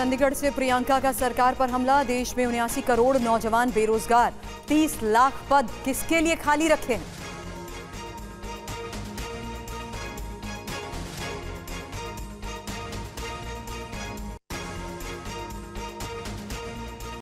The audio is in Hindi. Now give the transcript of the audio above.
चंडीगढ़ से प्रियंका का सरकार पर हमला, देश में 79 करोड़ नौजवान बेरोजगार, 30 लाख पद किसके लिए खाली रखे हैं।